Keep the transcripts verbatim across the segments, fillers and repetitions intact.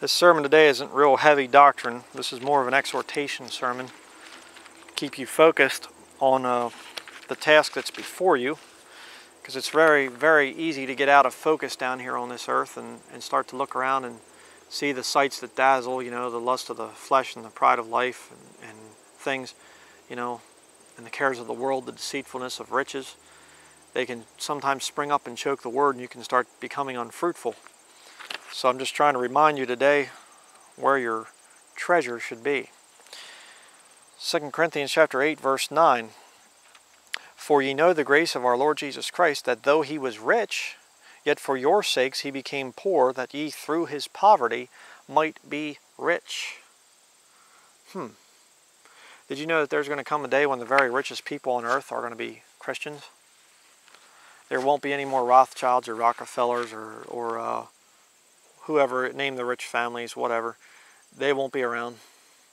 This sermon today isn't real heavy doctrine. This is more of an exhortation sermon. Keep you focused on uh, the task that's before you, because it's very, very easy to get out of focus down here on this earth and, and start to look around and see the sights that dazzle, you know, the lust of the flesh and the pride of life and, and things, you know, and the cares of the world, the deceitfulness of riches. They can sometimes spring up and choke the word, and you can start becoming unfruitful. So I'm just trying to remind you today where your treasure should be. Second Corinthians chapter eight, verse nine. For ye know the grace of our Lord Jesus Christ, that though he was rich, yet for your sakes he became poor, that ye through his poverty might be rich. Hmm. Did you know that there's going to come a day when the very richest people on earth are going to be Christians? There won't be any more Rothschilds or Rockefellers or... or uh, whoever, name the rich families, whatever, they won't be around.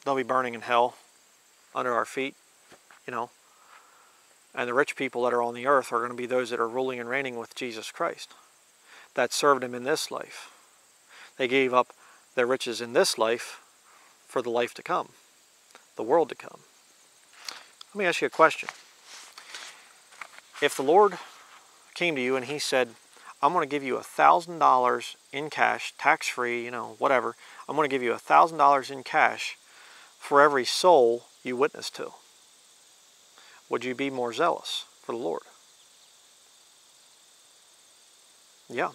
They'll be burning in hell under our feet, you know. And the rich people that are on the earth are going to be those that are ruling and reigning with Jesus Christ, that served him in this life. They gave up their riches in this life for the life to come, the world to come. Let me ask you a question. If the Lord came to you and he said, I'm going to give you one thousand dollars in cash, tax-free, you know, whatever. I'm going to give you one thousand dollars in cash for every soul you witness to. Would you be more zealous for the Lord? Yeah.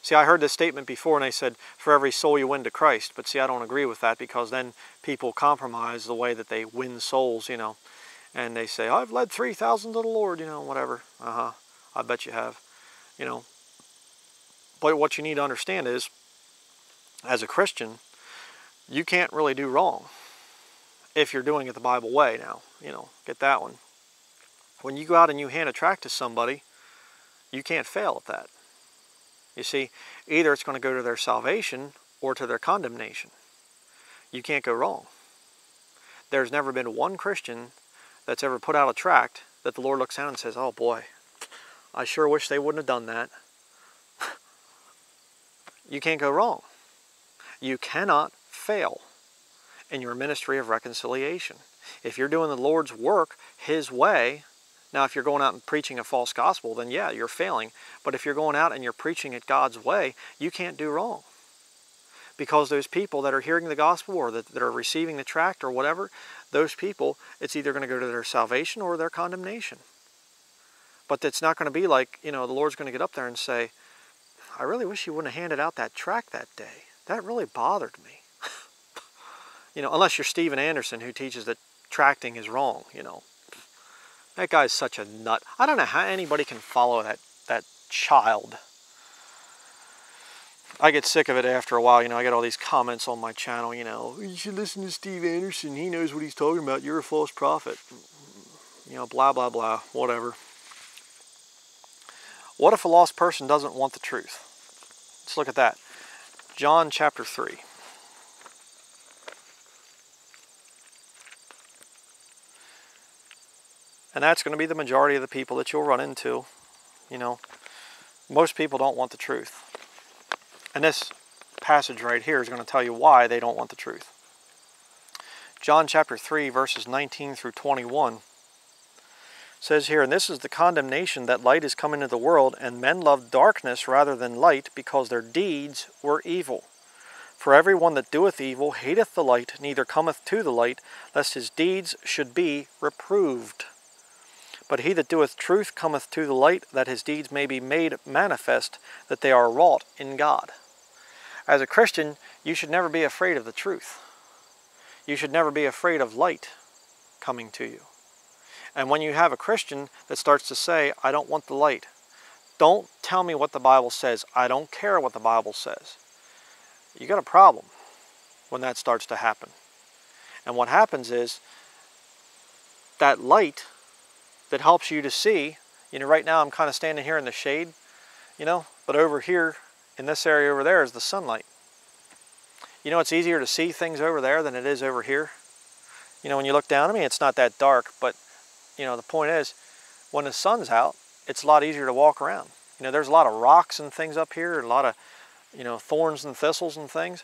See, I heard this statement before, and they said, for every soul you win to Christ. But see, I don't agree with that, because then people compromise the way that they win souls, you know. And they say, I've led three thousand to the Lord, you know, whatever. Uh-huh. I bet you have, you know. But what you need to understand is, as a Christian, you can't really do wrong if you're doing it the Bible way now. You know, get that one. When you go out and you hand a tract to somebody, you can't fail at that. You see, either it's going to go to their salvation or to their condemnation. You can't go wrong. There's never been one Christian that's ever put out a tract that the Lord looks down and says, oh boy, I sure wish they wouldn't have done that. You can't go wrong. You cannot fail in your ministry of reconciliation. If you're doing the Lord's work His way, now if you're going out and preaching a false gospel, then yeah, you're failing. But if you're going out and you're preaching it God's way, you can't do wrong. Because those people that are hearing the gospel or that, that are receiving the tract or whatever, those people, it's either going to go to their salvation or their condemnation. But it's not going to be like, you know, the Lord's going to get up there and say, I really wish you wouldn't have handed out that tract that day. That really bothered me. You know, unless you're Steven Anderson, who teaches that tracting is wrong, you know. That guy's such a nut. I don't know how anybody can follow that, that child. I get sick of it after a while, you know. I get all these comments on my channel, you know. You should listen to Steve Anderson. He knows what he's talking about. You're a false prophet. You know, blah, blah, blah, whatever. What if a lost person doesn't want the truth? Let's look at that. John chapter three. And that's going to be the majority of the people that you'll run into. You know, most people don't want the truth. And this passage right here is going to tell you why they don't want the truth. John chapter three, verses nineteen through twenty-one. Says here, and this is the condemnation, that light is come into the world, and men love darkness rather than light, because their deeds were evil. For everyone that doeth evil hateth the light, neither cometh to the light, lest his deeds should be reproved. But he that doeth truth cometh to the light, that his deeds may be made manifest, that they are wrought in God. As a Christian, you should never be afraid of the truth. You should never be afraid of light coming to you. And when you have a Christian that starts to say, I don't want the light, don't tell me what the Bible says. I don't care what the Bible says. You got a problem when that starts to happen. And what happens is that light that helps you to see, you know, right now I'm kind of standing here in the shade, you know, but over here in this area over there is the sunlight. You know, it's easier to see things over there than it is over here. You know, when you look down at me, it's not that dark, but you know, the point is, when the sun's out, it's a lot easier to walk around. You know, there's a lot of rocks and things up here, and a lot of, you know, thorns and thistles and things.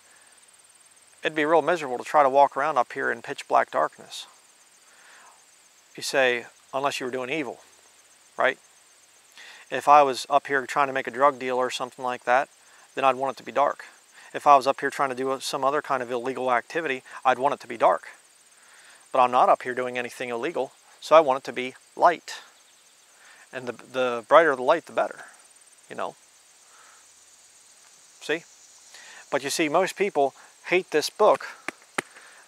it'd be real miserable to try to walk around up here in pitch black darkness. You say, unless you were doing evil, right? If I was up here trying to make a drug deal or something like that, then I'd want it to be dark. If I was up here trying to do some other kind of illegal activity, I'd want it to be dark. But I'm not up here doing anything illegal, so I want it to be light. And the, the brighter the light, the better, you know. See? But you see, most people hate this book,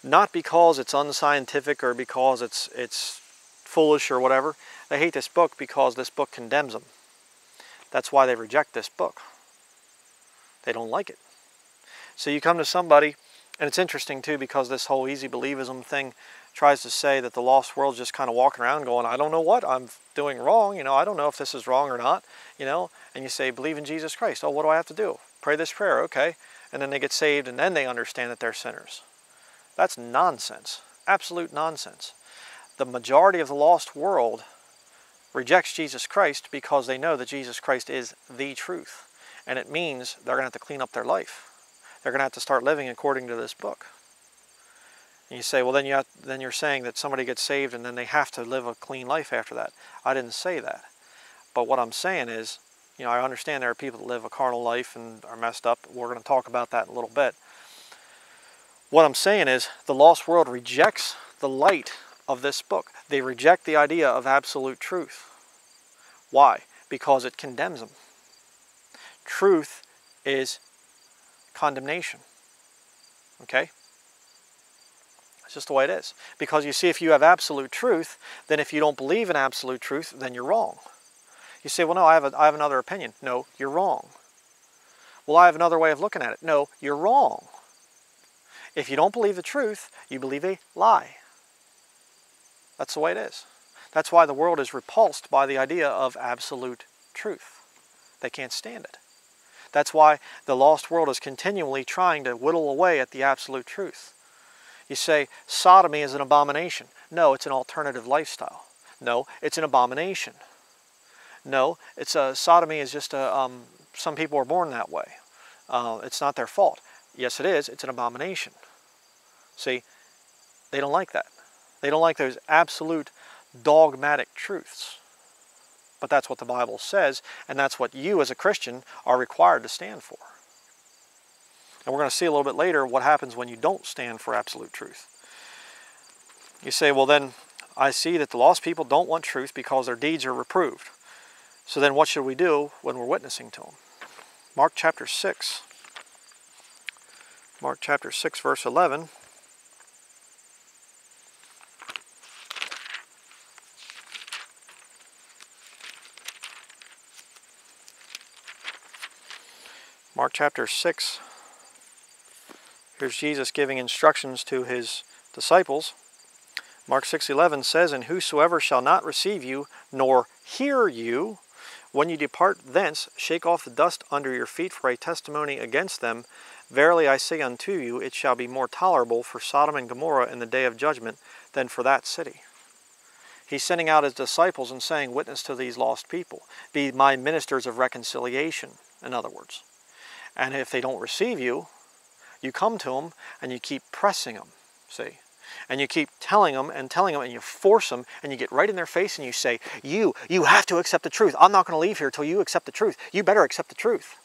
not because it's unscientific or because it's, it's foolish or whatever. They hate this book because this book condemns them. That's why they reject this book. They don't like it. So you come to somebody, and it's interesting too, because this whole easy believism thing tries to say that the lost world's just kind of walking around going, I don't know what I'm doing wrong, you know, I don't know if this is wrong or not, you know, and you say, believe in Jesus Christ. Oh, what do I have to do? Pray this prayer, okay. And then they get saved, and then they understand that they're sinners. That's nonsense, absolute nonsense. The majority of the lost world rejects Jesus Christ because they know that Jesus Christ is the truth. And it means they're gonna have to clean up their life. They're gonna have to start living according to this book. And you say, well, then, you have, then you're saying that somebody gets saved and then they have to live a clean life after that. I didn't say that. But what I'm saying is, you know, I understand there are people that live a carnal life and are messed up. We're going to talk about that in a little bit. What I'm saying is the lost world rejects the light of this book. They reject the idea of absolute truth. Why? Because it condemns them. Truth is condemnation. Okay? It's just the way it is. Because you see, if you have absolute truth, then if you don't believe in absolute truth, then you're wrong. You say, well, no, I have, a, I have another opinion. No, you're wrong. Well, I have another way of looking at it. No, you're wrong. If you don't believe the truth, you believe a lie. That's the way it is. That's why the world is repulsed by the idea of absolute truth. They can't stand it. That's why the lost world is continually trying to whittle away at the absolute truth. You say, sodomy is an abomination. No, it's an alternative lifestyle. No, it's an abomination. No, it's a, sodomy is just a, um, some people are born that way. Uh, it's not their fault. Yes, it is. It's an abomination. See, they don't like that. They don't like those absolute dogmatic truths. But that's what the Bible says, and that's what you as a Christian are required to stand for. And we're going to see a little bit later what happens when you don't stand for absolute truth. You say, well then, I see that the lost people don't want truth because their deeds are reproved. So then what should we do when we're witnessing to them? Mark chapter six. Mark chapter six, verse eleven. Mark chapter six. Here's Jesus giving instructions to his disciples. Mark six eleven says, and whosoever shall not receive you, nor hear you, when you depart thence, shake off the dust under your feet for a testimony against them. Verily I say unto you, it shall be more tolerable for Sodom and Gomorrah in the day of judgment than for that city. He's sending out his disciples and saying, witness to these lost people. Be my ministers of reconciliation, in other words. And if they don't receive you, you come to them and you keep pressing them, see? And you keep telling them and telling them and you force them and you get right in their face and you say, you, you have to accept the truth. I'm not going to leave here till you accept the truth. You better accept the truth.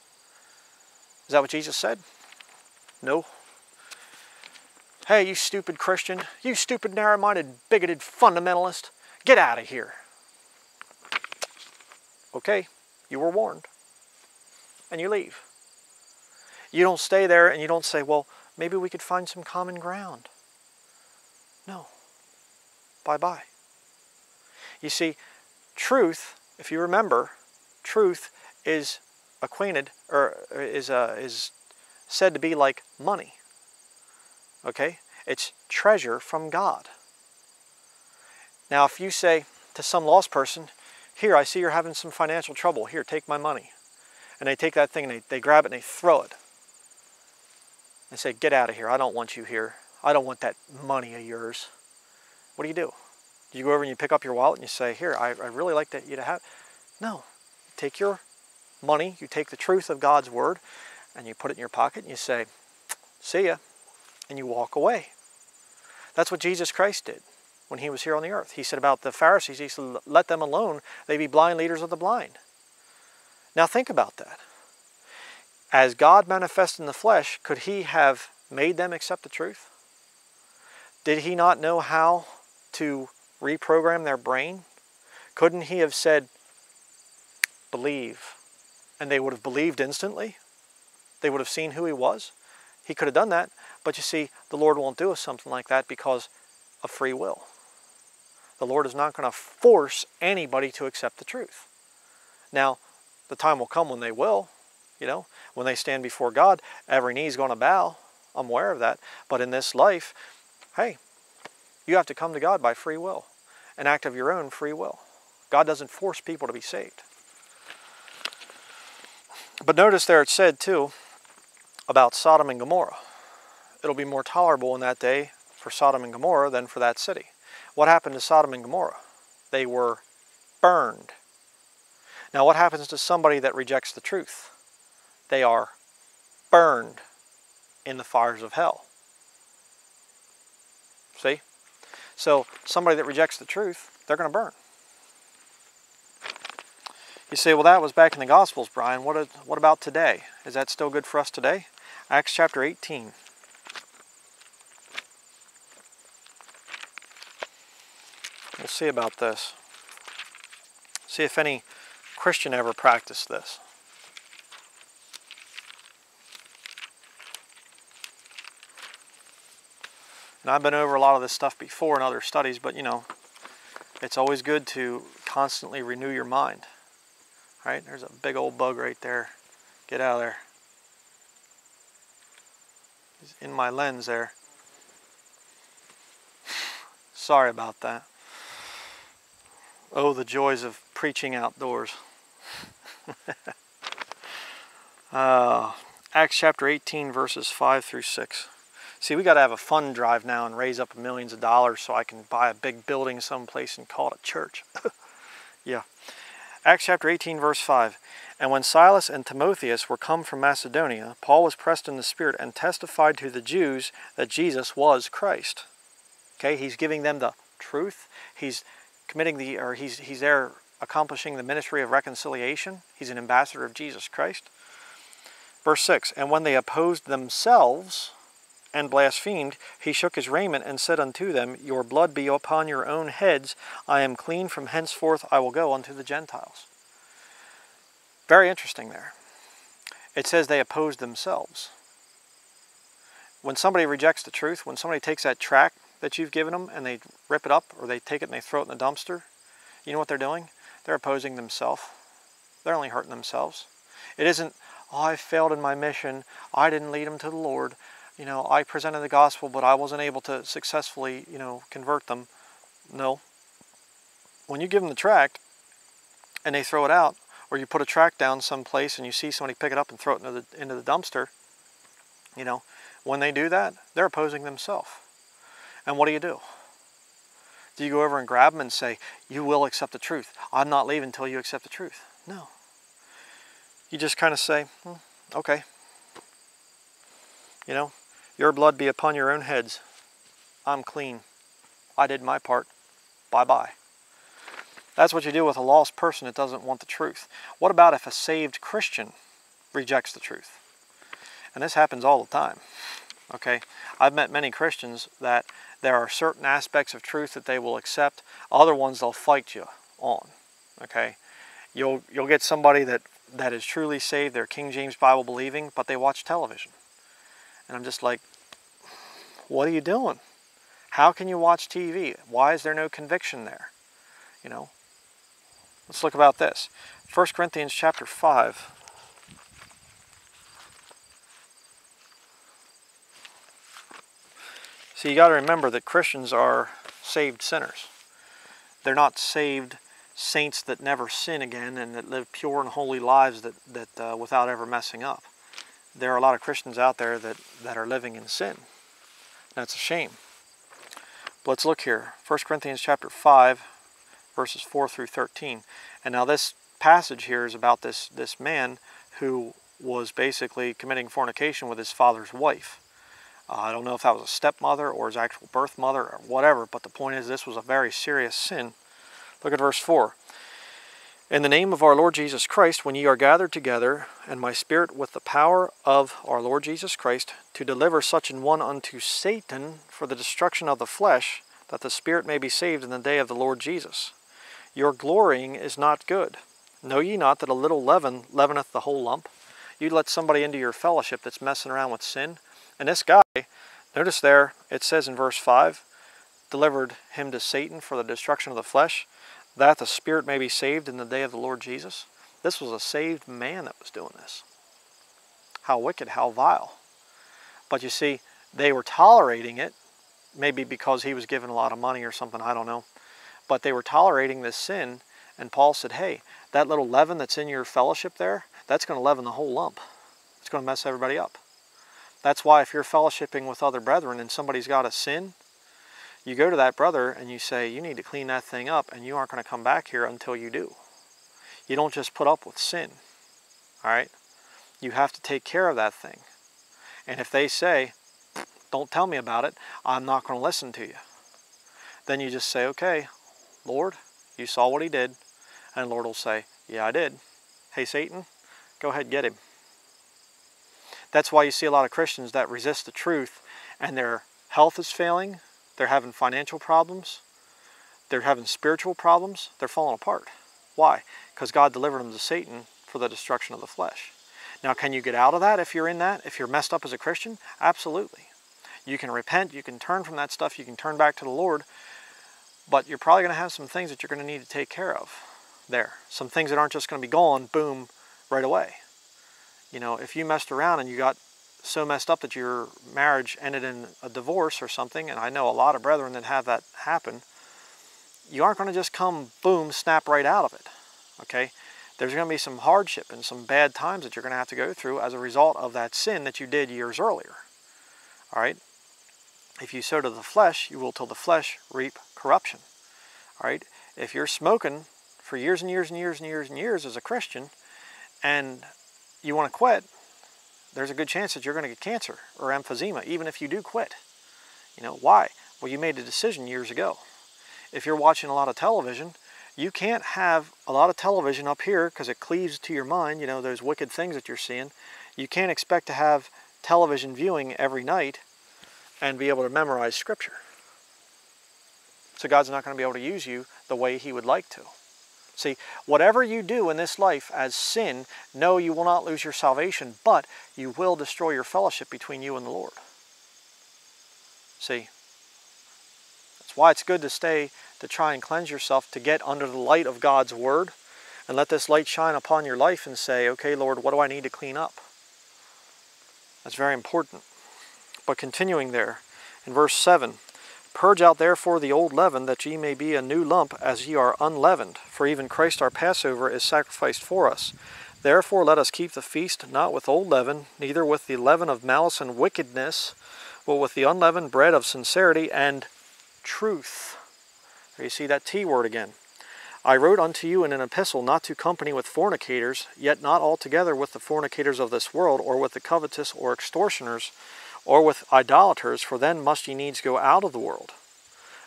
Is that what Jesus said? No. Hey, you stupid Christian. You stupid, narrow-minded, bigoted fundamentalist. Get out of here. Okay, you were warned. And you leave. You don't stay there and you don't say, well, maybe we could find some common ground. No. Bye-bye. You see, truth, if you remember, truth is acquainted or is uh, is said to be like money. Okay? It's treasure from God. Now, if you say to some lost person, here, I see you're having some financial trouble. Here, take my money. And they take that thing and they, they grab it and they throw it. And say, get out of here. I don't want you here. I don't want that money of yours. What do you do? You go over and you pick up your wallet and you say, here, I, I really like that you to have. No, you take your money, you take the truth of God's word, and you put it in your pocket and you say, see ya, and you walk away. That's what Jesus Christ did when he was here on the earth. He said about the Pharisees, he said, let them alone. They be blind leaders of the blind. Now think about that. As God manifested in the flesh, could he have made them accept the truth? Did he not know how to reprogram their brain? Couldn't he have said, believe, and they would have believed instantly? They would have seen who he was. He could have done that, but you see, the Lord won't do something like that because of free will. The Lord is not going to force anybody to accept the truth. Now, the time will come when they will, you know, when they stand before God, every knee is going to bow. I'm aware of that. But in this life, hey, you have to come to God by free will, an act of your own free will. God doesn't force people to be saved. But notice there it said too about Sodom and Gomorrah. It'll be more tolerable in that day for Sodom and Gomorrah than for that city. What happened to Sodom and Gomorrah? They were burned. Now what happens to somebody that rejects the truth? They are burned in the fires of hell. See? So somebody that rejects the truth, they're going to burn. You say, well, that was back in the Gospels, Brian. What, is, what about today? Is that still good for us today? Acts chapter eighteen. We'll see about this. See if any Christian ever practiced this. And I've been over a lot of this stuff before in other studies, but, you know, it's always good to constantly renew your mind. Right, there's a big old bug right there. Get out of there. He's in my lens there. Sorry about that. Oh, the joys of preaching outdoors. uh, Acts chapter eighteen, verses five through six. See, we got to have a fund drive now and raise up millions of dollars so I can buy a big building someplace and call it a church. Yeah. Acts chapter eighteen, verse five. And when Silas and Timotheus were come from Macedonia, Paul was pressed in the Spirit and testified to the Jews that Jesus was Christ. Okay, he's giving them the truth. He's committing the, or he's, he's there accomplishing the ministry of reconciliation. He's an ambassador of Jesus Christ. Verse six. And when they opposed themselves and blasphemed, he shook his raiment and said unto them, your blood be upon your own heads. I am clean. From henceforth I will go unto the Gentiles. Very interesting there. It says they opposed themselves. When somebody rejects the truth, when somebody takes that tract that you've given them and they rip it up, or they take it and they throw it in the dumpster, you know what they're doing? They're opposing themselves. They're only hurting themselves. It isn't, oh, I failed in my mission. I didn't lead them to the Lord. You know, I presented the gospel, but I wasn't able to successfully, you know, convert them. No. When you give them the tract and they throw it out, or you put a tract down someplace and you see somebody pick it up and throw it into the, into the dumpster, you know, when they do that, they're opposing themselves. And what do you do? Do you go over and grab them and say, you will accept the truth. I'm not leaving until you accept the truth. No. You just kind of say, hmm, okay. You know, your blood be upon your own heads. I'm clean. I did my part. Bye-bye. That's what you do with a lost person that doesn't want the truth. What about if a saved Christian rejects the truth? And this happens all the time. Okay, I've met many Christians that there are certain aspects of truth that they will accept. Other ones they'll fight you on. Okay, you'll you'll get somebody that that is truly saved. They're King James Bible believing, but they watch television. And I'm just like, what are you doing? How can you watch T V? Why is there no conviction there? You know, let's look about this. First Corinthians chapter five. See, you got to remember that Christians are saved sinners. They're not saved saints that never sin again and that live pure and holy lives that, that uh, without ever messing up. There are a lot of Christians out there that, that are living in sin. That's a shame. But let's look here. First Corinthians chapter five, verses four through thirteen. And now this passage here is about this, this man who was basically committing fornication with his father's wife. Uh, I don't know if that was a stepmother or his actual birth mother or whatever, but the point is this was a very serious sin. Look at verse four. In the name of our Lord Jesus Christ, when ye are gathered together, and my spirit with the power of our Lord Jesus Christ, to deliver such an one unto Satan for the destruction of the flesh, that the spirit may be saved in the day of the Lord Jesus. Your glorying is not good. Know ye not that a little leaven leaveneth the whole lump? You let somebody into your fellowship that's messing around with sin. And this guy, notice there, it says in verse five, delivered him to Satan for the destruction of the flesh, that the spirit may be saved in the day of the Lord Jesus. This was a saved man that was doing this. How wicked, how vile. But you see, they were tolerating it, maybe because he was given a lot of money or something, I don't know. But they were tolerating this sin, and Paul said, hey, that little leaven that's in your fellowship there, that's going to leaven the whole lump. It's going to mess everybody up. That's why if you're fellowshipping with other brethren and somebody's got a sin, you go to that brother and you say, you need to clean that thing up, and you aren't going to come back here until you do. You don't just put up with sin, all right? You have to take care of that thing. And if they say, don't tell me about it, I'm not going to listen to you, then you just say, okay, Lord, you saw what he did. And the Lord will say, yeah, I did. Hey, Satan, go ahead, get him. That's why you see a lot of Christians that resist the truth, and their health is failing, they're having financial problems, they're having spiritual problems, they're falling apart. Why? Because God delivered them to Satan for the destruction of the flesh. Now, can you get out of that if you're in that, if you're messed up as a Christian? Absolutely. You can repent, you can turn from that stuff, you can turn back to the Lord, but you're probably going to have some things that you're going to need to take care of there. Some things that aren't just going to be gone, boom, right away. You know, if you messed around and you got so messed up that your marriage ended in a divorce or something, and I know a lot of brethren that have that happen, you aren't going to just come, boom, snap right out of it, okay? There's going to be some hardship and some bad times that you're going to have to go through as a result of that sin that you did years earlier, all right? If you sow to the flesh, you will till the flesh reap corruption, all right? If you're smoking for years and years and years and years and years as a Christian, and you want to quit, there's a good chance that you're going to get cancer or emphysema, even if you do quit. You know, why? Well, you made a decision years ago. If you're watching a lot of television, you can't have a lot of television up here because it cleaves to your mind, you know, those wicked things that you're seeing. You can't expect to have television viewing every night and be able to memorize Scripture. So God's not going to be able to use you the way He would like to. See, whatever you do in this life as sin, no, you will not lose your salvation, but you will destroy your fellowship between you and the Lord. See, that's why it's good to stay, to try and cleanse yourself, to get under the light of God's Word, and let this light shine upon your life and say, okay, Lord, what do I need to clean up? That's very important. But continuing there, in verse seven, purge out therefore the old leaven, that ye may be a new lump, as ye are unleavened. For even Christ our Passover is sacrificed for us. Therefore let us keep the feast, not with old leaven, neither with the leaven of malice and wickedness, but with the unleavened bread of sincerity and truth. There you see that T word again. I wrote unto you in an epistle not to company with fornicators, yet not altogether with the fornicators of this world, or with the covetous or extortioners, or with idolaters, for then must ye needs go out of the world.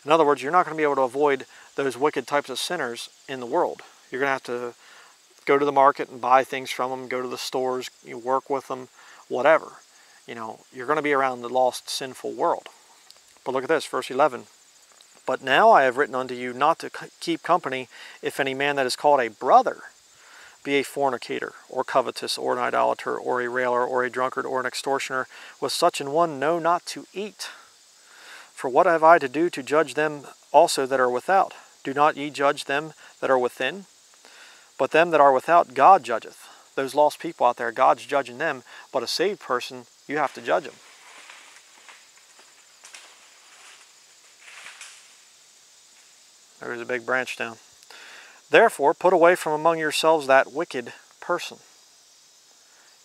In other words, you're not going to be able to avoid those wicked types of sinners in the world. You're going to have to go to the market and buy things from them, go to the stores, you work with them, whatever. You know, you're going to be around the lost, sinful world. But look at this, verse eleven. But now I have written unto you not to keep company, if any man that is called a brother be a fornicator, or covetous, or an idolater, or a railer, or a drunkard, or an extortioner, with such an one know not to eat. For what have I to do to judge them also that are without? Do not ye judge them that are within? But them that are without God judgeth. Those lost people out there, God's judging them, but a saved person, you have to judge them. There's a big branch down. Therefore, put away from among yourselves that wicked person.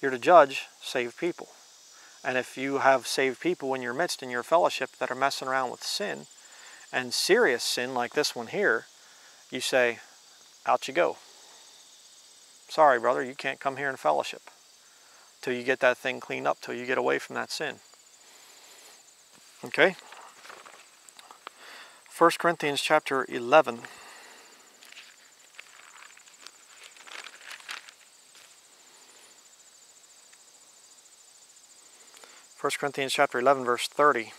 You're to judge saved people. And if you have saved people in your midst, in your fellowship, that are messing around with sin, and serious sin like this one here, you say, out you go. Sorry, brother, you can't come here in fellowship till you get that thing cleaned up, till you get away from that sin. Okay? First Corinthians chapter eleven. First Corinthians chapter eleven, verse thirty.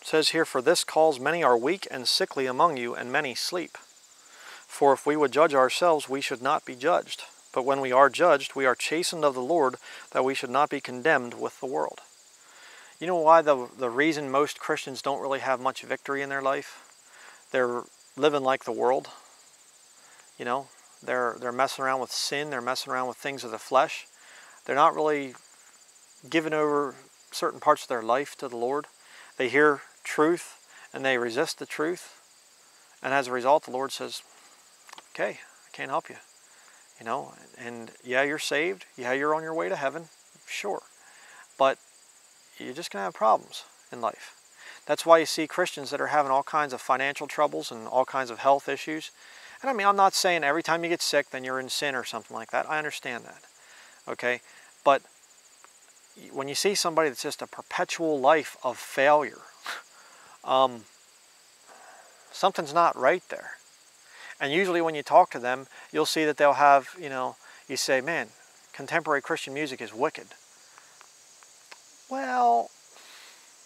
It says here, "For this cause many are weak and sickly among you, and many sleep. For if we would judge ourselves, we should not be judged. But when we are judged, we are chastened of the Lord, that we should not be condemned with the world." You know why the, the reason most Christians don't really have much victory in their life? They're living like the world. You know, they're, they're messing around with sin. They're messing around with things of the flesh. They're not really giving over certain parts of their life to the Lord. They hear truth and they resist the truth. And as a result, the Lord says, okay, I can't help you. You know, and yeah, you're saved. Yeah, you're on your way to heaven, sure. But you're just going to have problems in life. That's why you see Christians that are having all kinds of financial troubles and all kinds of health issues. And I mean, I'm not saying every time you get sick, then you're in sin or something like that. I understand that. Okay, but when you see somebody that's just a perpetual life of failure, um, something's not right there. And usually when you talk to them, you'll see that they'll have, you know, you say, man, contemporary Christian music is wicked. Well,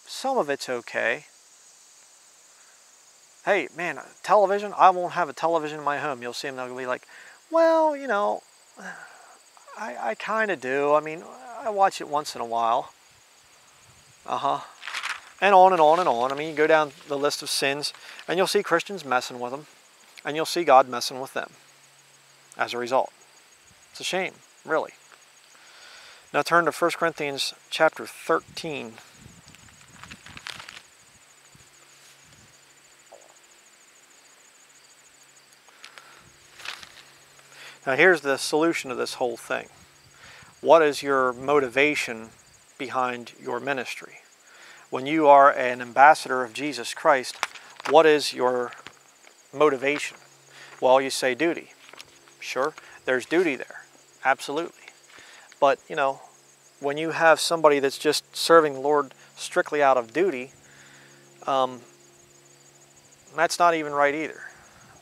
some of it's okay. Hey, man, television, I won't have a television in my home. You'll see them, they'll be like, well, you know, I, I kind of do. I mean, I watch it once in a while. Uh-huh. And on and on and on. I mean, you go down the list of sins, and you'll see Christians messing with them, and you'll see God messing with them as a result. It's a shame, really. Now turn to First Corinthians chapter thirteen. Now here's the solution to this whole thing. What is your motivation behind your ministry? When you are an ambassador of Jesus Christ, what is your motivation? Well, you say duty. Sure, there's duty there. Absolutely. But, you know, when you have somebody that's just serving the Lord strictly out of duty, um, that's not even right either.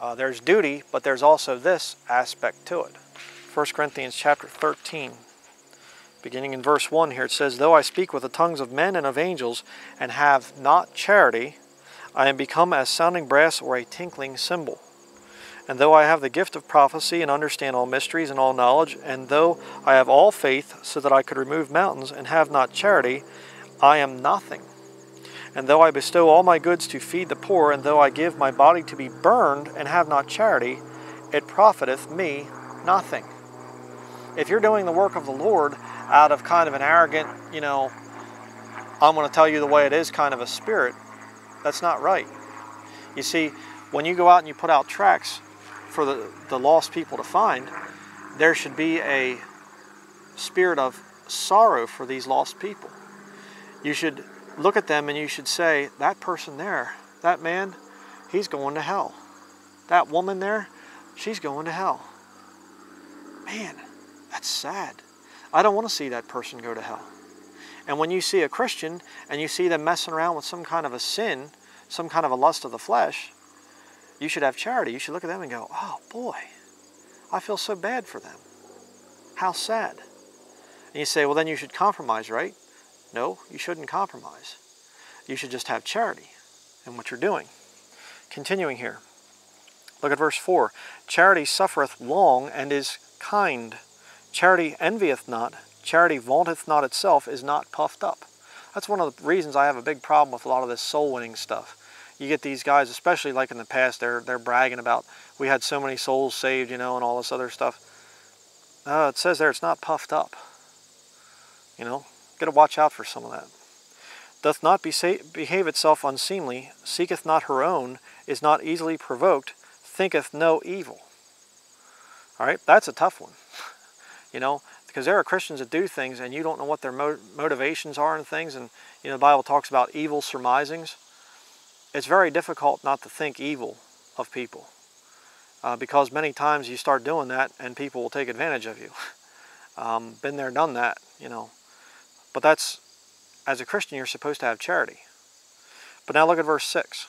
Uh, there's duty, but there's also this aspect to it. First Corinthians chapter thirteen, beginning in verse one here, it says, "Though I speak with the tongues of men and of angels, and have not charity, I am become as sounding brass or a tinkling cymbal. And though I have the gift of prophecy, and understand all mysteries and all knowledge, and though I have all faith, so that I could remove mountains, and have not charity, I am nothing. And though I bestow all my goods to feed the poor, and though I give my body to be burned, and have not charity, it profiteth me nothing." If you're doing the work of the Lord out of kind of an arrogant, you know, I'm going to tell you the way it is kind of a spirit, that's not right. You see, when you go out and you put out tracts for the, the lost people to find, there should be a spirit of sorrow for these lost people. You should look at them and you should say, that person there, that man, he's going to hell. That woman there, she's going to hell. Man, that's sad. I don't want to see that person go to hell. And when you see a Christian and you see them messing around with some kind of a sin, some kind of a lust of the flesh, you should have charity. You should look at them and go, oh boy, I feel so bad for them. How sad. And you say, well, then you should compromise, right? No, you shouldn't compromise. You should just have charity in what you're doing. Continuing here, look at verse four. "Charity suffereth long and is kind. Charity envieth not. Charity vaunteth not itself, is not puffed up." That's one of the reasons I have a big problem with a lot of this soul-winning stuff. You get these guys, especially like in the past, they're, they're bragging about, we had so many souls saved, you know, and all this other stuff. Uh, it says there, it's not puffed up. You know? Got to watch out for some of that. "Doth not behave itself unseemly, seeketh not her own, is not easily provoked, thinketh no evil." All right, that's a tough one, you know, because there are Christians that do things and you don't know what their motivations are and things. And you know, the Bible talks about evil surmisings. It's very difficult not to think evil of people uh, because many times you start doing that and people will take advantage of you. um, been there, done that, you know. But that's as a Christian, you're supposed to have charity. But now look at verse six.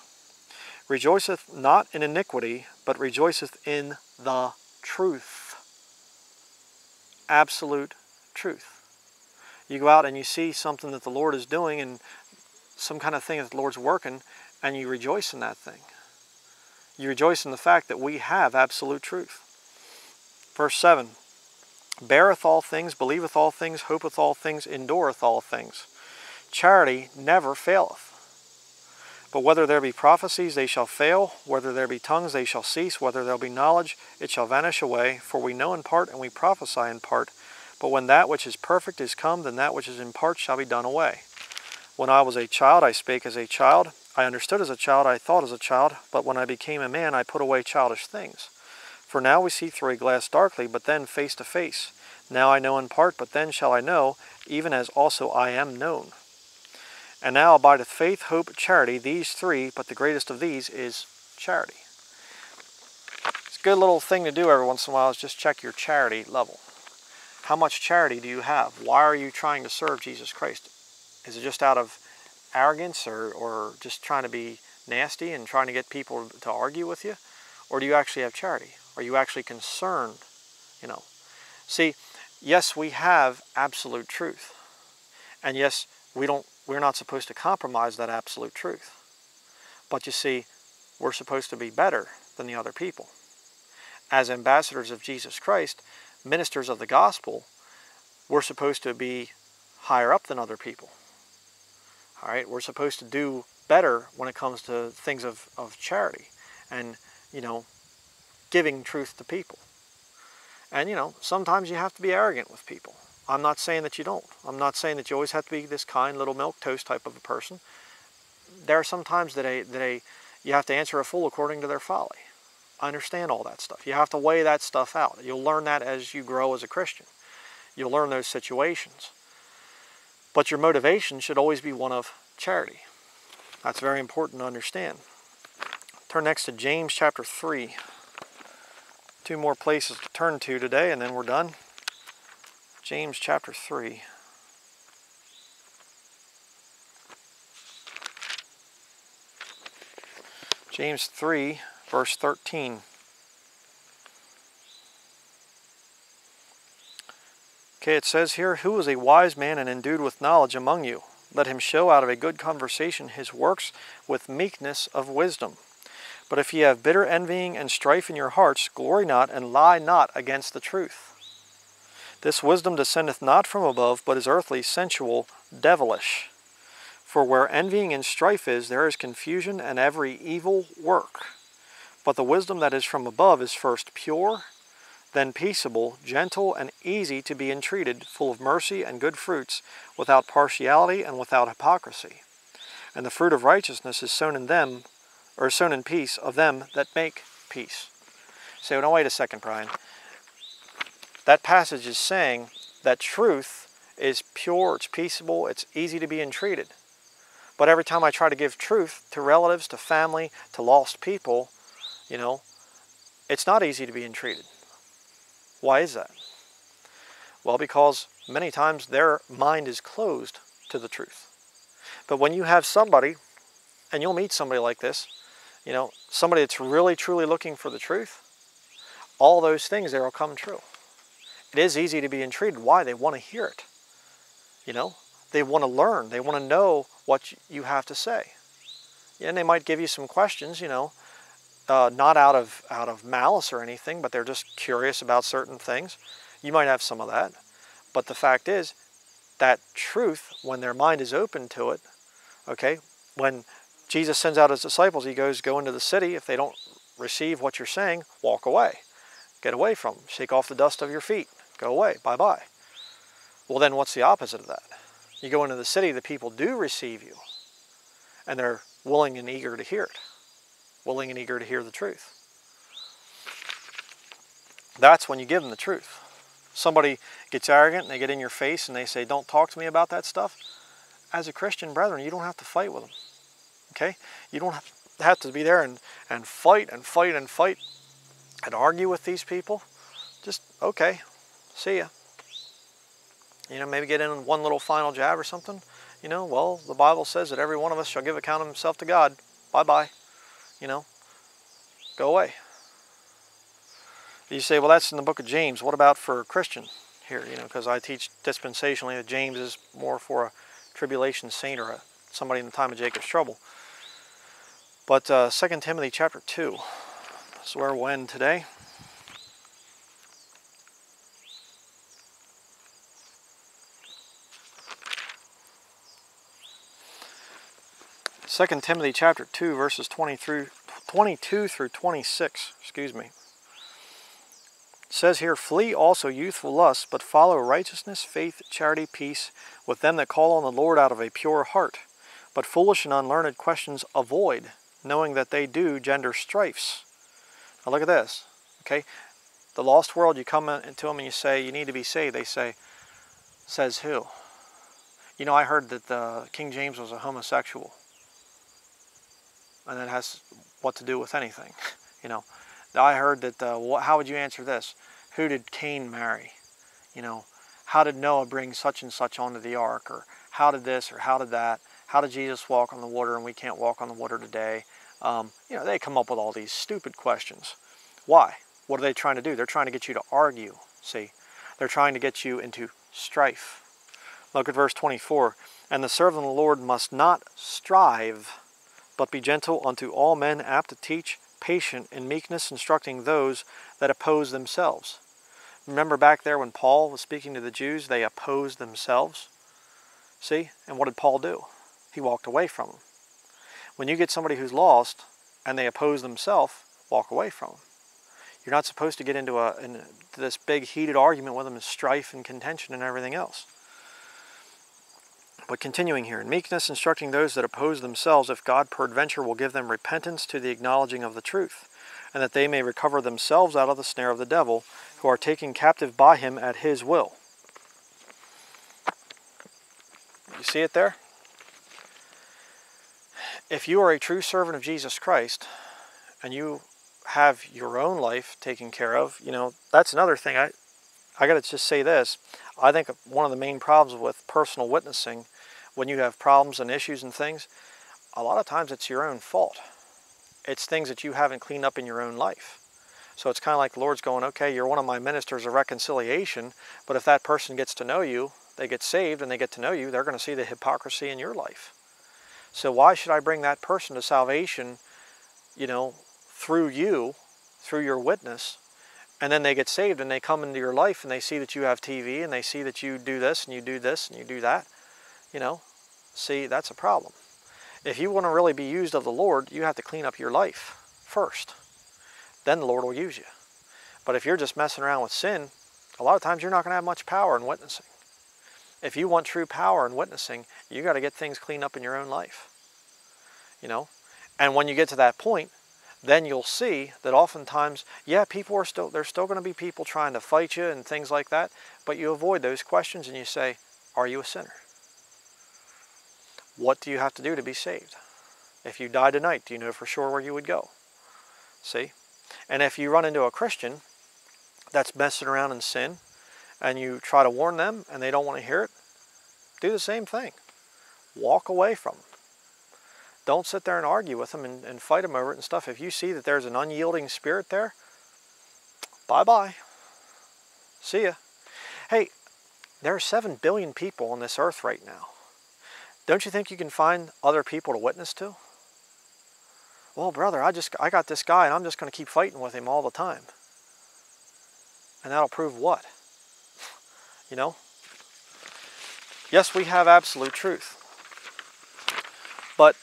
Rejoiceth not in iniquity, but rejoiceth in the truth. Absolute truth. You go out and you see something that the Lord is doing and some kind of thing that the Lord's working, and you rejoice in that thing. You rejoice in the fact that we have absolute truth. Verse seven. Beareth all things, believeth all things, hopeth all things, endureth all things. Charity never faileth. But whether there be prophecies, they shall fail. Whether there be tongues, they shall cease. Whether there be knowledge, it shall vanish away. For we know in part, and we prophesy in part. But when that which is perfect is come, then that which is in part shall be done away. When I was a child, I spake as a child. I understood as a child, I thought as a child. But when I became a man, I put away childish things. For now we see through a glass darkly, but then face to face. Now I know in part, but then shall I know, even as also I am known. And now abideth faith, hope, charity, these three, but the greatest of these is charity. It's a good little thing to do every once in a while, is just check your charity level. How much charity do you have? Why are you trying to serve Jesus Christ? Is it just out of arrogance or, or just trying to be nasty and trying to get people to argue with you? Or do you actually have charity? Are you actually concerned? You know, see, yes, we have absolute truth. And yes, we don't We're not supposed to compromise that absolute truth. But you see, we're supposed to be better than the other people. As ambassadors of Jesus Christ, ministers of the gospel, we're supposed to be higher up than other people. All right, we're supposed to do better when it comes to things of, of charity and, you know, giving truth to people. And, you know, sometimes you have to be arrogant with people. I'm not saying that you don't. I'm not saying that you always have to be this kind little milquetoast type of a person. There are some times that, a, that a, you have to answer a fool according to their folly. I understand all that stuff. You have to weigh that stuff out. You'll learn that as you grow as a Christian. You'll learn those situations. But your motivation should always be one of charity. That's very important to understand. Turn next to James chapter three. Two more places to turn to today and then we're done. James chapter three. James three, verse thirteen. Okay, it says here, who is a wise man and endued with knowledge among you? Let him show out of a good conversation his works with meekness of wisdom. But if ye have bitter envying and strife in your hearts, glory not and lie not against the truth. This wisdom descendeth not from above, but is earthly, sensual, devilish. For where envying and strife is, there is confusion and every evil work. But the wisdom that is from above is first pure, then peaceable, gentle, and easy to be entreated, full of mercy and good fruits, without partiality and without hypocrisy. And the fruit of righteousness is sown in them, or sown in peace, of them that make peace. So, now wait a second, Brian. That passage is saying that truth is pure, it's peaceable, it's easy to be entreated. But every time I try to give truth to relatives, to family, to lost people, you know, it's not easy to be entreated. Why is that? Well, because many times their mind is closed to the truth. But when you have somebody, and you'll meet somebody like this, you know, somebody that's really, truly looking for the truth, all those things there will come true. It is easy to be entreated. Why? They want to hear it. You know, they want to learn. They want to know what you have to say. And they might give you some questions, you know, uh, not out of, out of malice or anything, but they're just curious about certain things. You might have some of that. But the fact is, that truth, when their mind is open to it, okay, when Jesus sends out his disciples, he goes, go into the city. If they don't receive what you're saying, walk away. Get away from them. Shake off the dust of your feet. Go away. Bye-bye. Well, then what's the opposite of that? You go into the city, the people do receive you. And they're willing and eager to hear it. Willing and eager to hear the truth. That's when you give them the truth. Somebody gets arrogant and they get in your face and they say, don't talk to me about that stuff. As a Christian, brethren, you don't have to fight with them. Okay? You don't have to be there and, and fight and fight and fight and argue with these people. Just, okay. See ya. You know, maybe get in one little final jab or something. you know, well, the Bible says that every one of us shall give account of himself to God. Bye-bye. You know, go away. You say, well, that's in the book of James. What about for a Christian here? You know, because I teach dispensationally that James is more for a tribulation saint or a, somebody in the time of Jacob's trouble. But uh, Second Timothy chapter two. That's where we'll end today. Second Timothy chapter two, verses twenty through, twenty-two through twenty-six, excuse me. It says here, flee also youthful lusts, but follow righteousness, faith, charity, peace, with them that call on the Lord out of a pure heart. But foolish and unlearned questions avoid, knowing that they do gender strifes. Now look at this, okay? The lost world, you come into them and you say, you need to be saved. They say, says who? You know, I heard that the King James was a homosexual. And it has what to do with anything, you know. I heard that, uh, what, how would you answer this? Who did Cain marry? You know, how did Noah bring such and such onto the ark? Or how did this or how did that? How did Jesus walk on the water and we can't walk on the water today? Um, you know, they come up with all these stupid questions. Why? What are they trying to do? They're trying to get you to argue, see. They're trying to get you into strife. Look at verse twenty-four. And the servant of the Lord must not strive, but be gentle unto all men, apt to teach, patient in meekness, instructing those that oppose themselves. Remember back there when Paul was speaking to the Jews, they opposed themselves. See? And what did Paul do? He walked away from them. When you get somebody who's lost and they oppose themselves, walk away from them. You're not supposed to get into a, in this big heated argument with them and strife and contention and everything else. But continuing here, in meekness instructing those that oppose themselves, if God peradventure will give them repentance to the acknowledging of the truth, and that they may recover themselves out of the snare of the devil, who are taken captive by him at his will. You see it there? If you are a true servant of Jesus Christ, and you have your own life taken care of, you know, that's another thing. I, I got to just say this. I think one of the main problems with personal witnessing, when you have problems and issues and things, a lot of times it's your own fault. It's things that you haven't cleaned up in your own life. So it's kind of like the Lord's going, okay, you're one of my ministers of reconciliation, but if that person gets to know you, they get saved and they get to know you, they're going to see the hypocrisy in your life. So why should I bring that person to salvation, you know, through you, through your witness? And then they get saved and they come into your life and they see that you have T V and they see that you do this and you do this and you do that. You know, see, that's a problem. If you want to really be used of the Lord, you have to clean up your life first. Then the Lord will use you. But if you're just messing around with sin, a lot of times you're not going to have much power in witnessing. If you want true power in witnessing, you got to get things cleaned up in your own life. You know, and when you get to that point, then you'll see that oftentimes, yeah, people are still, there's still going to be people trying to fight you and things like that, but you avoid those questions and you say, are you a sinner? What do you have to do to be saved? If you die tonight, do you know for sure where you would go? See? And if you run into a Christian that's messing around in sin and you try to warn them and they don't want to hear it, do the same thing. Walk away from them. Don't sit there and argue with them and, and fight them over it and stuff. If you see that there's an unyielding spirit there, bye-bye. See ya. Hey, there are seven billion people on this earth right now. Don't you think you can find other people to witness to? Well, brother, I, just, I got this guy and I'm just going to keep fighting with him all the time. And that'll prove what? You know? Yes, we have absolute truth. But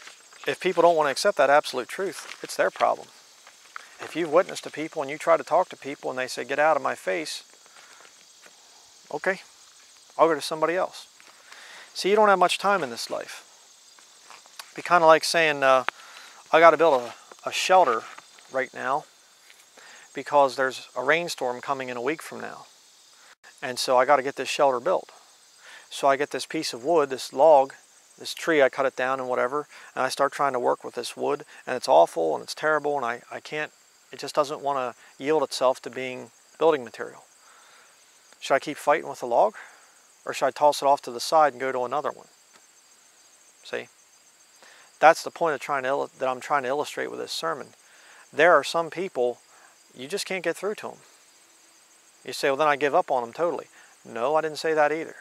if people don't want to accept that absolute truth, it's their problem. If you've witnessed to people and you try to talk to people and they say, get out of my face, okay, I'll go to somebody else. See, you don't have much time in this life. It'd be kind of like saying, uh, I got to build a, a shelter right now because there's a rainstorm coming in a week from now. And so I got to get this shelter built. So I get this piece of wood, this log, this tree, I cut it down and whatever, and I start trying to work with this wood, and it's awful and it's terrible, and I, I can't, it just doesn't want to yield itself to being building material. Should I keep fighting with the log? Or should I toss it off to the side and go to another one? See? That's the point of trying to that I'm trying to illustrate with this sermon. There are some people you just can't get through to them. You say, well, then I give up on them totally. No, I didn't say that either.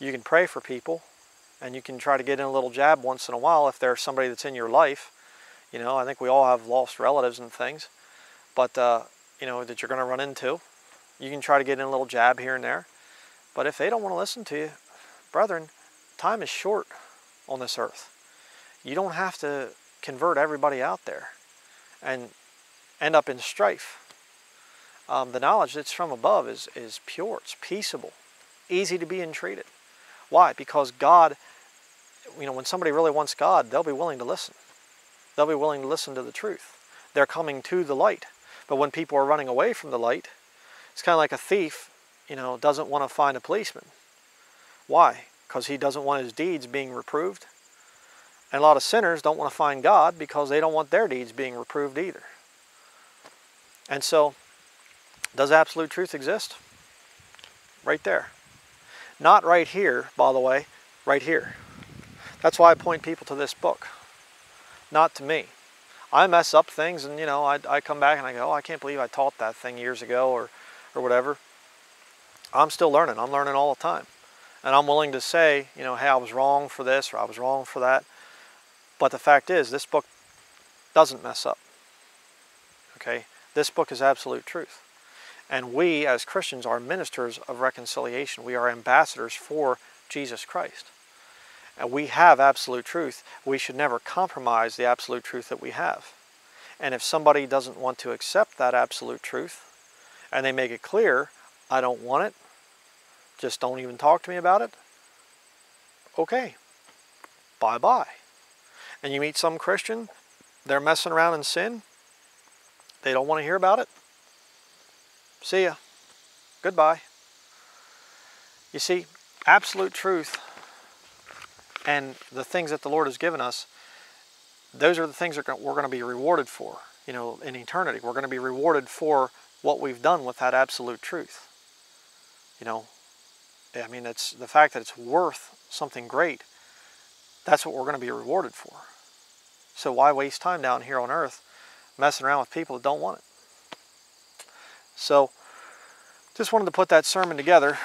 You can pray for people, and you can try to get in a little jab once in a while if there's somebody that's in your life. You know, I think we all have lost relatives and things, but uh, you know, that you're going to run into. You can try to get in a little jab here and there, but if they don't want to listen to you, brethren, time is short on this earth. You don't have to convert everybody out there and end up in strife. Um, the knowledge that's from above is, is pure, it's peaceable, easy to be entreated. Why? Because God, you know, when somebody really wants God, they'll be willing to listen. They'll be willing to listen to the truth. They're coming to the light. But when people are running away from the light, it's kind of like a thief, you know, doesn't want to find a policeman. Why? Because he doesn't want his deeds being reproved. And a lot of sinners don't want to find God because they don't want their deeds being reproved either. And so, does absolute truth exist? Right there. Not right here, by the way, right here. That's why I point people to this book, not to me. I mess up things and, you know, I, I come back and I go, oh, I can't believe I taught that thing years ago or, or whatever. I'm still learning. I'm learning all the time. And I'm willing to say, you know, hey, I was wrong for this or I was wrong for that. But the fact is, this book doesn't mess up. Okay? This book is absolute truth. And we, as Christians, are ministers of reconciliation. We are ambassadors for Jesus Christ. And we have absolute truth. We should never compromise the absolute truth that we have. And if somebody doesn't want to accept that absolute truth, and they make it clear, I don't want it, just don't even talk to me about it, okay, bye-bye. And you meet some Christian, they're messing around in sin, they don't want to hear about it, see ya, goodbye. You see, absolute truth and the things that the Lord has given us, those are the things that we're going to be rewarded for, you know, in eternity. We're going to be rewarded for what we've done with that absolute truth. You know, I mean, it's the fact that it's worth something great. That's what we're going to be rewarded for. So why waste time down here on earth messing around with people that don't want it? So just wanted to put that sermon together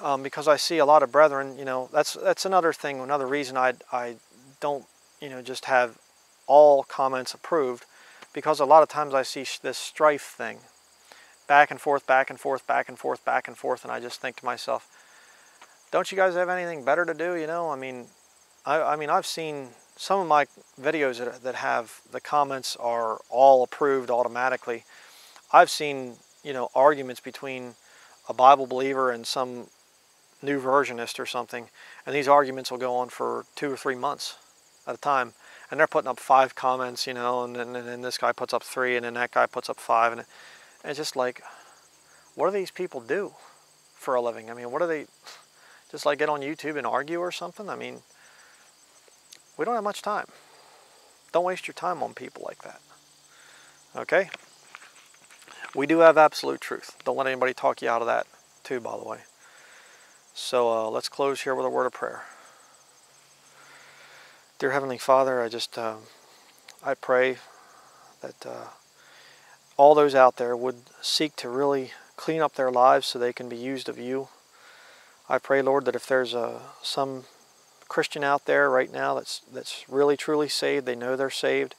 um, because I see a lot of brethren, you know, that's that's another thing, another reason I, I don't, you know, just have all comments approved, because a lot of times I see this strife thing. Back and forth, back and forth, back and forth, back and forth, and I just think to myself, don't you guys have anything better to do? You know, I mean, I, I mean, I've seen some of my videos that, that have the comments are all approved automatically. I've seen, you know, arguments between a Bible believer and some new versionist or something, and these arguments will go on for two or three months at a time, and they're putting up five comments, you know, and then and, and this guy puts up three, and then that guy puts up five, and it's just like, what do these people do for a living? I mean, what do they, just like get on YouTube and argue or something? I mean, we don't have much time. Don't waste your time on people like that, okay? We do have absolute truth. Don't let anybody talk you out of that, too, by the way. So uh, let's close here with a word of prayer. Dear Heavenly Father, I just, uh, I pray that uh, all those out there would seek to really clean up their lives so they can be used of you. I pray, Lord, that if there's a, some Christian out there right now that's, that's really, truly saved, they know they're saved,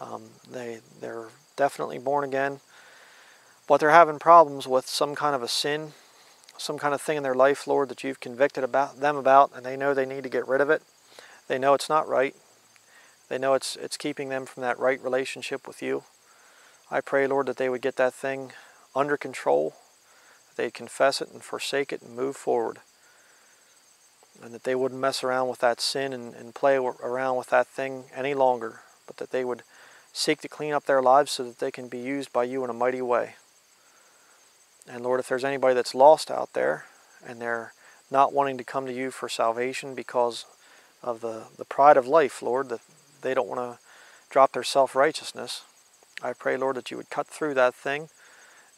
um, they, they're definitely born again, but they're having problems with some kind of a sin, some kind of thing in their life, Lord, that you've convicted about them about, and they know they need to get rid of it. They know it's not right. They know it's, it's keeping them from that right relationship with you. I pray, Lord, that they would get that thing under control, that they'd confess it and forsake it and move forward, and that they wouldn't mess around with that sin and, and play around with that thing any longer, but that they would seek to clean up their lives so that they can be used by you in a mighty way. And Lord, if there's anybody that's lost out there and they're not wanting to come to you for salvation because of the, the pride of life, Lord, that they don't want to drop their self-righteousness, I pray, Lord, that you would cut through that thing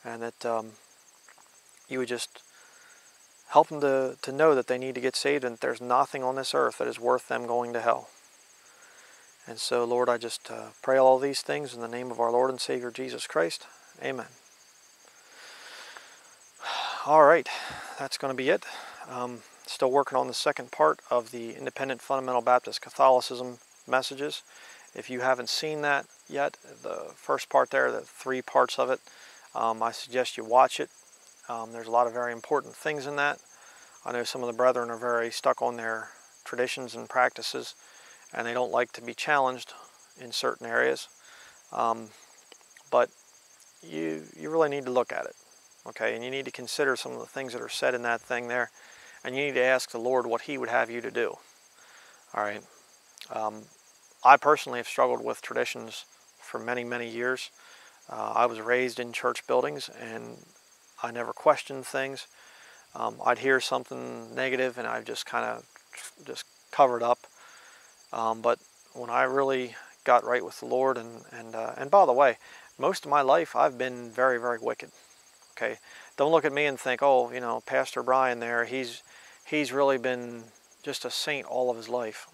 and that um, you would just Help them to, to know that they need to get saved and that there's nothing on this earth that is worth them going to hell. And so, Lord, I just uh, pray all these things in the name of our Lord and Savior, Jesus Christ. Amen. All right, that's going to be it. Um, still working on the second part of the Independent Fundamental Baptist Catholicism messages. If you haven't seen that yet, the first part there, the three parts of it, um, I suggest you watch it. Um, there's a lot of very important things in that. I know some of the brethren are very stuck on their traditions and practices, and they don't like to be challenged in certain areas. Um, but you you really need to look at it, okay? And you need to consider some of the things that are said in that thing there, and you need to ask the Lord what He would have you to do, all right? Um, I personally have struggled with traditions for many, many years. Uh, I was raised in church buildings, and I never questioned things. Um, I'd hear something negative, and I'd just kind of just cover it up. Um, but when I really got right with the Lord, and and uh, and by the way, most of my life I've been very, very wicked. Okay, don't look at me and think, oh, you know, Pastor Bryan there, he's he's really been just a saint all of his life.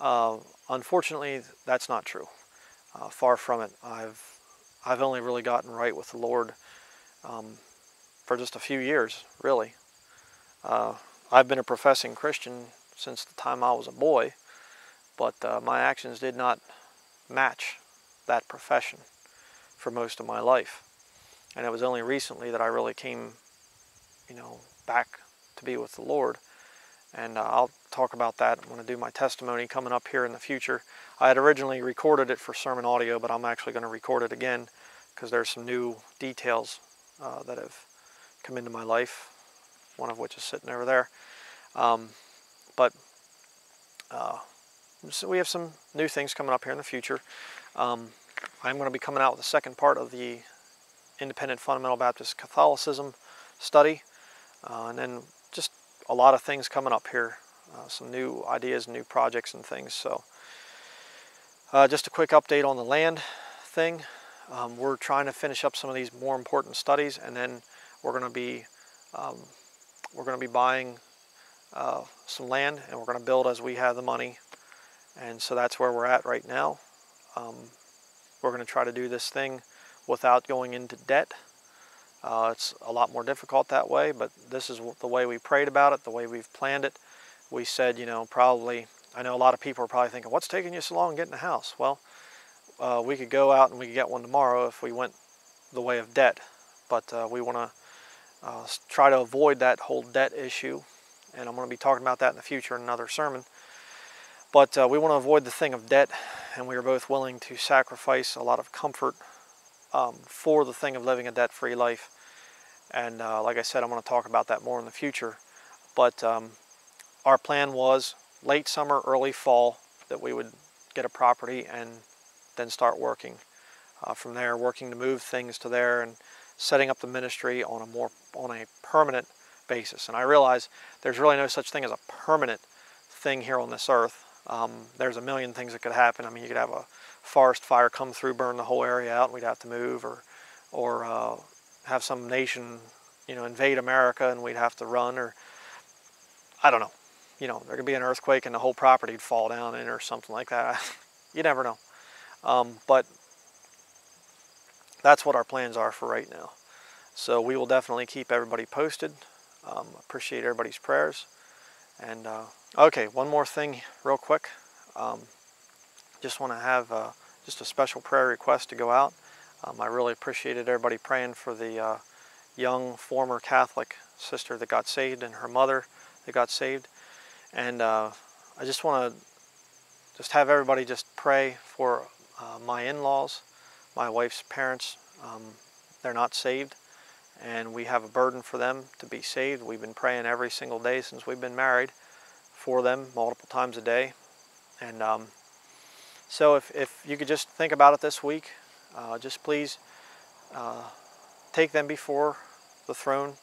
uh, unfortunately, that's not true. Uh, far from it. I've I've only really gotten right with the Lord um, for just a few years, really. Uh, I've been a professing Christian since the time I was a boy. But uh, my actions did not match that profession for most of my life. And it was only recently that I really came, you know, back to be with the Lord. And uh, I'll talk about that. I'm going to do my testimony coming up here in the future. I had originally recorded it for sermon audio, but I'm actually going to record it again because there's some new details uh, that have come into my life, one of which is sitting over there. Um, but... Uh, So we have some new things coming up here in the future. Um, I'm going to be coming out with the second part of the Independent Fundamental Baptist Catholicism study. Uh, and then just a lot of things coming up here. Uh, some new ideas, new projects and things. So uh, just a quick update on the land thing. Um, we're trying to finish up some of these more important studies, and then we're going to be, um, we're going to be buying uh, some land, and we're going to build as we have the money. And so that's where we're at right now. Um, we're going to try to do this thing without going into debt. Uh, it's a lot more difficult that way, but this is the way we prayed about it, the way we've planned it. We said, you know, probably, I know a lot of people are probably thinking, what's taking you so long getting a house? Well, uh, we could go out and we could get one tomorrow if we went the way of debt. But uh, we want to uh, try to avoid that whole debt issue. And I'm going to be talking about that in the future in another sermon. But uh, we want to avoid the thing of debt, and we are both willing to sacrifice a lot of comfort um, for the thing of living a debt-free life. And uh, like I said, I'm going to talk about that more in the future. But um, our plan was late summer, early fall, that we would get a property and then start working. Uh, from there, working to move things to there and setting up the ministry on a more on a permanent basis. And I realize there's really no such thing as a permanent thing here on this earth. Um, there's a million things that could happen. I mean, you could have a forest fire come through, burn the whole area out, and we'd have to move, or, or uh, have some nation, you know, invade America, and we'd have to run, or I don't know. You know, there could be an earthquake, and the whole property would fall down in, or something like that. You never know. Um, but that's what our plans are for right now. So we will definitely keep everybody posted. Um, appreciate everybody's prayers. And uh, okay, one more thing real quick. Um, just want to have uh, just a special prayer request to go out. Um, I really appreciated everybody praying for the uh, young former Catholic sister that got saved and her mother that got saved. And uh, I just want to just have everybody just pray for uh, my in-laws, my wife's parents. Um, they're not saved. And we have a burden for them to be saved. We've been praying every single day since we've been married for them multiple times a day. And um, so if, if you could just think about it this week, uh, just please uh, take them before the throne.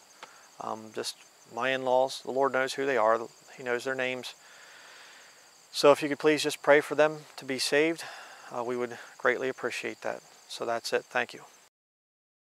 Um, just my in-laws, the Lord knows who they are. He knows their names. So if you could please just pray for them to be saved, uh, we would greatly appreciate that. So that's it. Thank you.